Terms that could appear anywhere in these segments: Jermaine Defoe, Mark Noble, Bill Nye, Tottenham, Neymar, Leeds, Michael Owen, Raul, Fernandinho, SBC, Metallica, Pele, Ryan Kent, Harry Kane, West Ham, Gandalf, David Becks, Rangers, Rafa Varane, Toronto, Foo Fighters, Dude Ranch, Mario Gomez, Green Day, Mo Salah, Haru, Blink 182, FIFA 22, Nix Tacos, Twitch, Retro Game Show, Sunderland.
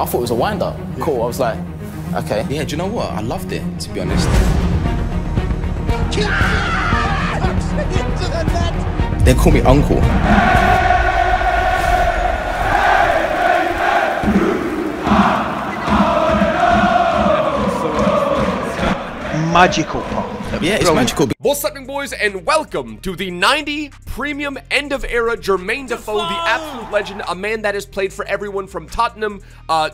But I thought it was a wind-up. Yeah. Cool, I was like, okay. Yeah, do you know what? I loved it, to be honest. Into the net. They call me Uncle. Magical part. Yeah, it's magical. What's happening, boys, and welcome to the 90 Premium End of Era Jermaine Defoe, the absolute legend, a man that has played for everyone from Tottenham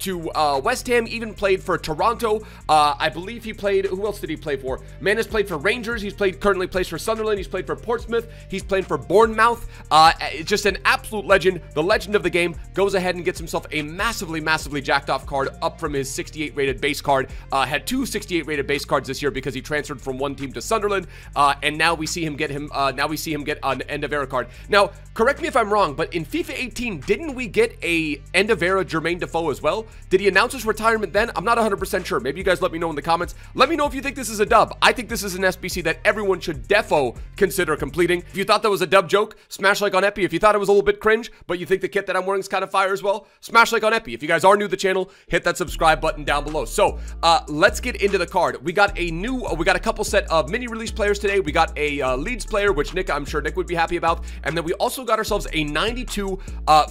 to West Ham, even played for Toronto. I believe he played, who else did he play for? Man has played for Rangers, he's played, currently plays for Sunderland, he's played for Portsmouth, he's played for Bournemouth. Just an absolute legend. The legend of the game goes ahead and gets himself a massively, massively jacked off card up from his 68 rated base card. Had two 68 rated base cards this year because he transferred from one team to Sunderland. And now we see him get an end of era card. Now, correct me if I'm wrong, but in FIFA 18, didn't we get a end of era Jermaine Defoe as well? Did he announce his retirement then? I'm not 100% sure. Maybe you guys let me know in the comments. Let me know if you think this is a dub. I think this is an SBC that everyone should defo consider completing. If you thought that was a dub joke, smash like on Epi. If you thought it was a little bit cringe, but you think the kit that I'm wearing is kind of fire as well, smash like on Epi. If you guys are new to the channel, hit that subscribe button down below. So let's get into the card. We got a new, we got a couple set of mini release players today. We got a Leeds player, which Nick, I'm sure Nick would be happy about, and then we also got ourselves a 92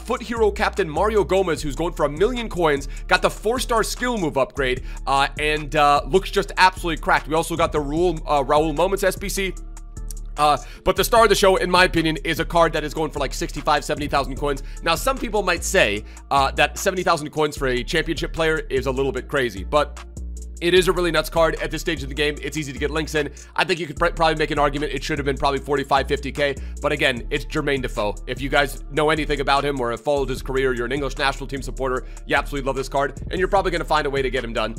foot hero captain Mario Gomez, who's going for 1,000,000 coins, got the 4-star skill move upgrade, and looks just absolutely cracked. We also got the Raul moments SBC. But the star of the show, in my opinion, is a card that is going for like 65, 70,000 coins. Now, some people might say that 70,000 coins for a championship player is a little bit crazy, but it is a really nuts card at this stage of the game. It's easy to get links in. I think you could probably make an argument it should have been probably 45, 50K. But again, it's Jermaine Defoe. If you guys know anything about him or have followed his career, you're an English national team supporter, you absolutely love this card, and you're probably going to find a way to get him done.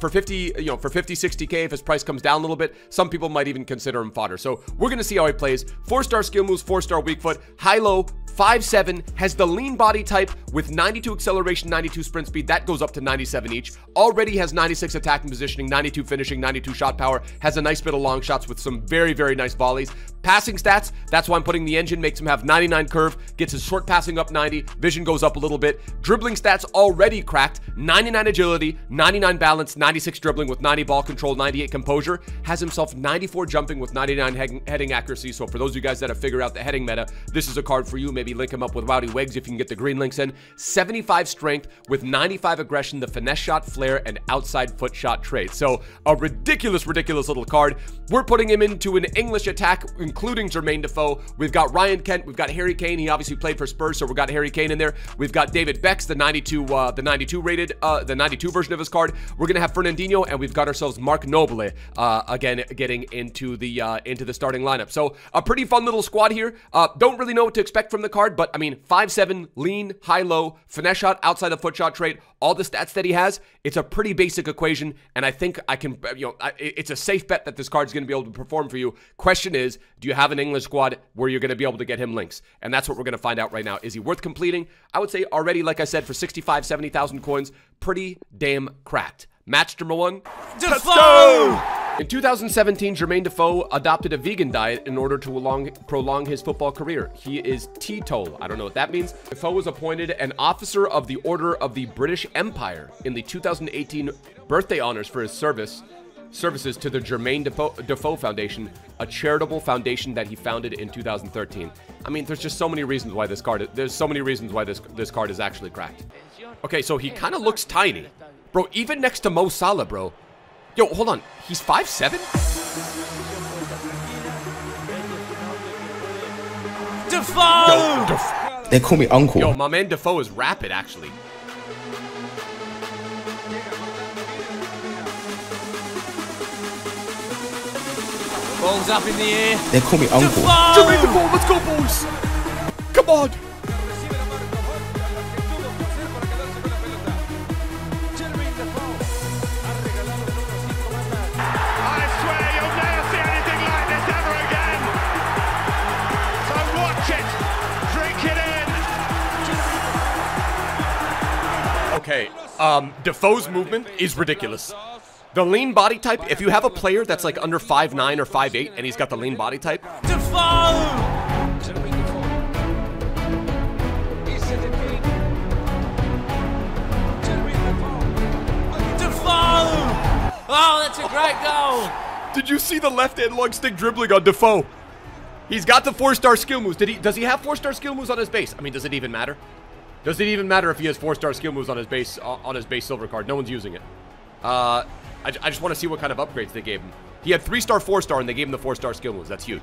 For 50, you know, for 50, 60K, if his price comes down a little bit, some people might even consider him fodder. So we're going to see how he plays. 4-star skill moves, 4-star weak foot, high-low, 5'7", has the lean body type with 92 acceleration, 92 sprint speed. That goes up to 97 each. Already has 96 attacking positioning, 92 finishing, 92 shot power. Has a nice bit of long shots with some very, very nice volleys. Passing stats, that's why I'm putting the engine, makes him have 99 curve. Gets his short passing up 90. Vision goes up a little bit. Dribbling stats already cracked. 99 agility, 99 balance, 96 dribbling with 90 ball control, 98 composure. Has himself 94 jumping with 99 heading accuracy. So for those of you guys that have figured out the heading meta, this is a card for you. Maybe link him up with Wouty Wigs if you can get the green links in. 75 strength with 95 aggression, the finesse shot, flare, and outside foot shot trade. So a ridiculous, ridiculous little card. We're putting him into an English attack, including Jermaine Defoe. We've got Ryan Kent. We've got Harry Kane. He obviously played for Spurs, so we've got Harry Kane in there. We've got David Becks, the 92 version of his card. We're gonna have Fernandinho, and we've got ourselves Mark Noble again getting into the starting lineup. So a pretty fun little squad here. Don't really know what to expect from the card, but I mean, 5'7", lean, high-low, finesse shot, outside the foot shot trait, all the stats that he has. It's a pretty basic equation, and I think I can, you know, it's a safe bet that this card's going to be able to perform for you. Question is, do you have an English squad where you're going to be able to get him links? And that's what we're going to find out right now. Is he worth completing? I would say already, like I said, for 65, 70,000 coins, pretty damn cracked. Match number one. Let's go! In 2017, Jermaine Defoe adopted a vegan diet in order to prolong his football career. He is teetotal. I don't know what that means. Defoe was appointed an officer of the Order of the British Empire in the 2018 birthday honors for his services to the Jermaine Defoe Foundation, a charitable foundation that he founded in 2013. I mean, there's just so many reasons why this card. There's so many reasons why this card is actually cracked. Okay, so he kind of looks tiny, bro. Even next to Mo Salah, bro. Yo, hold on. He's 5'7"? Defoe! They call me Uncle. Yo, my man Defoe is rapid, actually. Balls up in the air. They call me Uncle. Jermaine Defoe, let's go, boys! Come on! Defoe's movement is ridiculous. The lean body type, if you have a player that's like under 5'9 or 5'8 and he's got the lean body type. Defoe! Such a great goal. Did you see the left-hand long stick dribbling on Defoe? He's got the 4-star skill moves. Does he have 4-star skill moves on his base? I mean, does it even matter? Does it even matter if he has 4-star skill moves on his base silver card? No one's using it. I just want to see what kind of upgrades they gave him. He had 3-star, 4-star, and they gave him the 4-star skill moves. That's huge.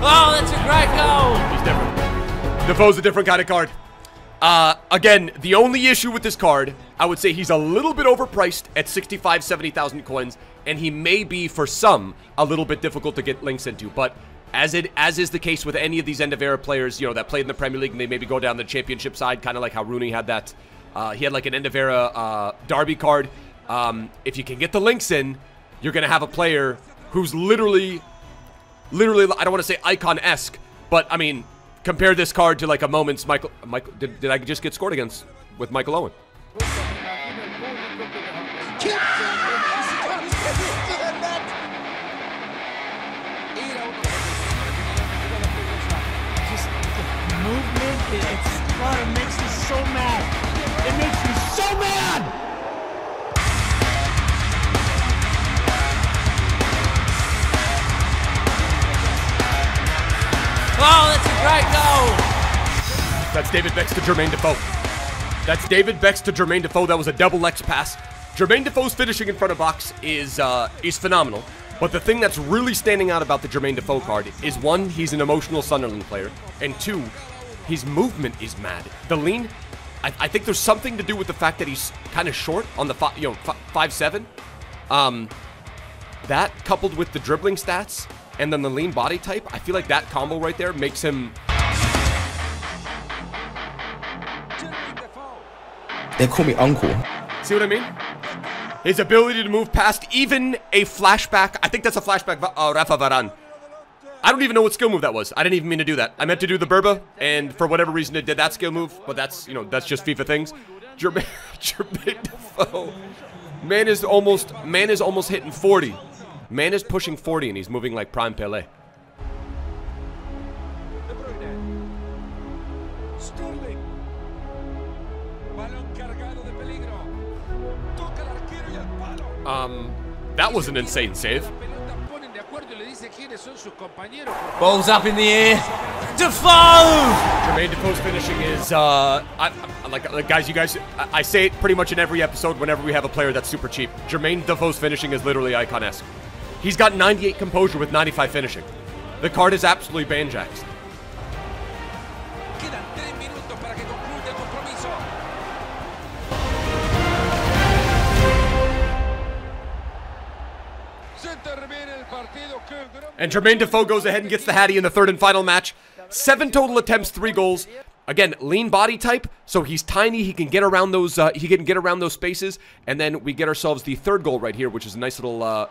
Oh, that's a great goal! He's different. Defoe's a different kind of card. Again, the only issue with this card, I would say he's a little bit overpriced at 65, 70,000 coins, and he may be, for some, a little bit difficult to get links into, but as is the case with any of these end-of-era players, you know, that played in the Premier League and they maybe go down the championship side, kind of like how Rooney had that. He had like an end-of-era derby card. If you can get the links in, you're going to have a player who's literally, I don't want to say icon-esque, but I mean, compare this card to like a moment's Michael did I just get scored against with Michael Owen? Just the movement, it makes me so mad. It makes me so mad! Oh, that's a great goal! That's David Becks to Jermaine Defoe. That's David Becks to Jermaine Defoe. That was a double X pass. Jermaine Defoe's finishing in front of box is phenomenal. But the thing that's really standing out about the Jermaine Defoe card is, one, he's an emotional Sunderland player, and two, his movement is mad. The lean, I think there's something to do with the fact that he's kind of short on the 5'7". That coupled with the dribbling stats, and then the lean body type, I feel like that combo right there makes him... They call me Uncle. See what I mean? His ability to move past even a flashback. I think that's a flashback Rafa Varane. I don't even know what skill move that was. I didn't even mean to do that. I meant to do the Berba, and for whatever reason it did that skill move, but that's, you know, that's just FIFA things. Jermaine Defoe. Man is almost hitting 40. Man is pushing 40 and he's moving like prime Pele. That was an insane save. Ball's up in the air. Defoe! Jermaine Defoe's finishing is, I say it pretty much in every episode whenever we have a player that's super cheap. Jermaine Defoe's finishing is literally icon-esque. He's got 98 composure with 95 finishing. The card is absolutely banjaxed. And Jermaine Defoe goes ahead and gets the Hattie in the third and final match. 7 total attempts, 3 goals. Again, lean body type, so he's tiny. He can get around those. He can get around those spaces, and then we get ourselves the third goal right here, which is a nice little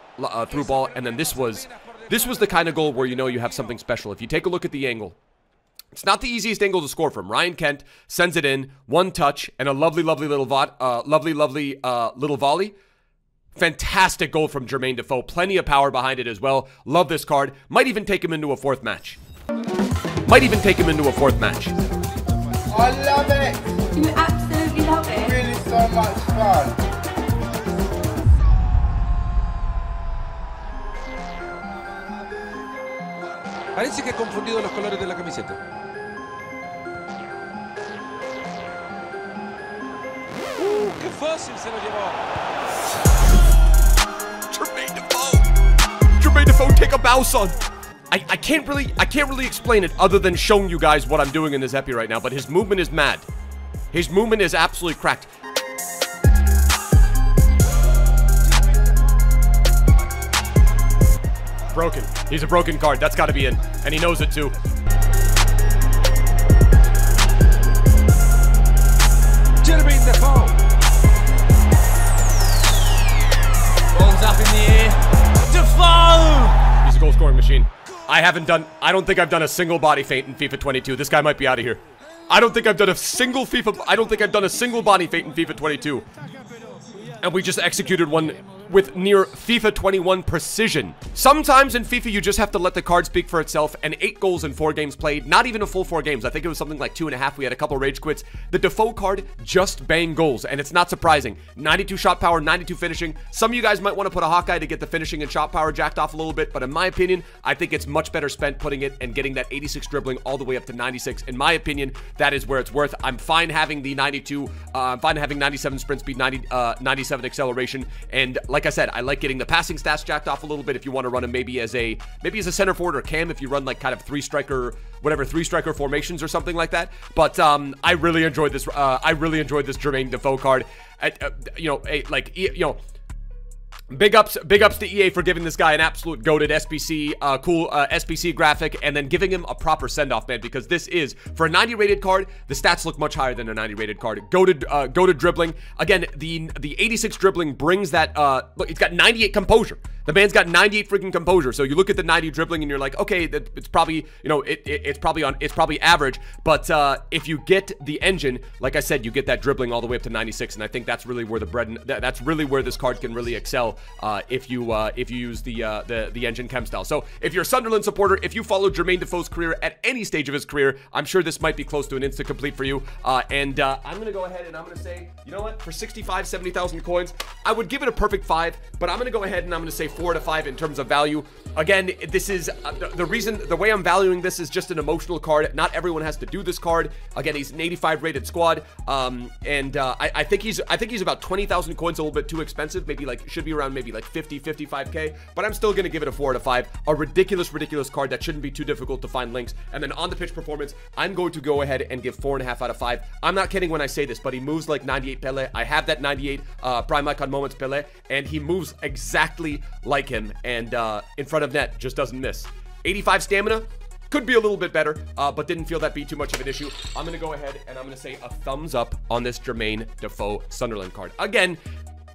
through ball. And then this was the kind of goal where you know you have something special. If you take a look at the angle, it's not the easiest angle to score from. Ryan Kent sends it in, one touch, and a lovely little volley. Fantastic goal from Jermaine Defoe. Plenty of power behind it as well. Love this card. Might even take him into a fourth match. Might even take him into a fourth match. I love it! You absolutely love it. It's really so much fun. Parece que he confundido los colores de la camiseta. ¡Qué fácil se lo llevó! Jermaine Defoe! Jermaine Defoe, take a bow, son! I can't really explain it other than showing you guys what I'm doing in this epi right now, but his movement is mad. His movement is absolutely cracked. Broken. He's a broken card. That's got to be in. And he knows it too. Jermaine Defoe. Balls up in the air. Defoe! He's a goal scoring machine. I don't think I've done a single body feint in FIFA 22. This guy might be out of here. I don't think I've done a single body feint in FIFA 22. And we just executed one with near FIFA 21 precision. Sometimes in FIFA, you just have to let the card speak for itself, and 8 goals in 4 games played, not even a full 4 games. I think it was something like 2.5. We had a couple rage quits. The Defoe card just banged goals, and it's not surprising. 92 shot power, 92 finishing. Some of you guys might want to put a Hawkeye to get the finishing and shot power jacked off a little bit, but in my opinion, I think it's much better spent putting it and getting that 86 dribbling all the way up to 96. In my opinion, that is where it's worth. I'm fine having the 92, I'm fine having 97 sprint speed, 97 acceleration, and like I said, I like getting the passing stats jacked off a little bit if you want to run him maybe as a center forward or cam if you run like kind of three striker formations or something like that. But I really enjoyed this. I really enjoyed this Jermaine Defoe card. Big ups to EA for giving this guy an absolute goated SBC, cool SBC graphic, and then giving him a proper send-off, man, because this is, for a 90 rated card, the stats look much higher than a 90 rated card. Goated dribbling. Again, the 86 dribbling brings that, look, it's got 98 composure. The man's got 98 freaking composure. So you look at the 90 dribbling and you're like, okay, it's probably, you know, it's probably average. But if you get the engine, like I said, you get that dribbling all the way up to 96, and I think that's really where the that's really where this card can really excel if you use the engine chem style. So if you're a Sunderland supporter, if you follow Jermaine Defoe's career at any stage of his career, I'm sure this might be close to an insta complete for you. I'm gonna go ahead and I'm gonna say, you know what, for 70,000 coins, I would give it a perfect 5, but I'm gonna go ahead and I'm gonna say 4 to 5 in terms of value. Again, this is the way I'm valuing this is just an emotional card. Not everyone has to do this card. Again, he's an 85 rated squad, and I think he's about 20,000 coins, a little bit too expensive. Maybe like should be around maybe like 50, 55k. But I'm still gonna give it a 4 out of 5. A ridiculous card that shouldn't be too difficult to find links. And then on the pitch performance, I'm going to go ahead and give 4.5 out of 5. I'm not kidding when I say this, but he moves like 98 Pele. I have that 98 prime icon moments Pele, and he moves exactly like him, and in front of net just doesn't miss. 85 stamina could be a little bit better, but didn't feel that be too much of an issue. I'm gonna go ahead and I'm gonna say a thumbs up on this Jermaine Defoe Sunderland card. Again,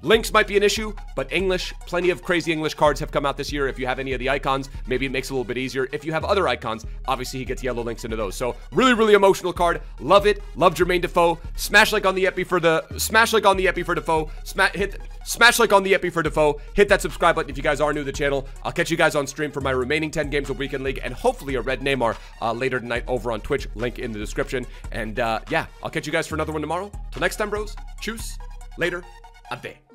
links might be an issue, but English, plenty of crazy English cards have come out this year. If you have any of the icons, maybe it makes it a little bit easier. If you have other icons, obviously he gets yellow links into those. So really emotional card. Love it. Love Jermaine Defoe. Smash like on the epi for Defoe. Smash like on the epi for Defoe. Hit that subscribe button if you guys are new to the channel. I'll catch you guys on stream for my remaining 10 games of Weekend League and hopefully a red Neymar later tonight over on Twitch. Link in the description. And yeah, I'll catch you guys for another one tomorrow. Till next time, bros. Cheers. Later. Ade.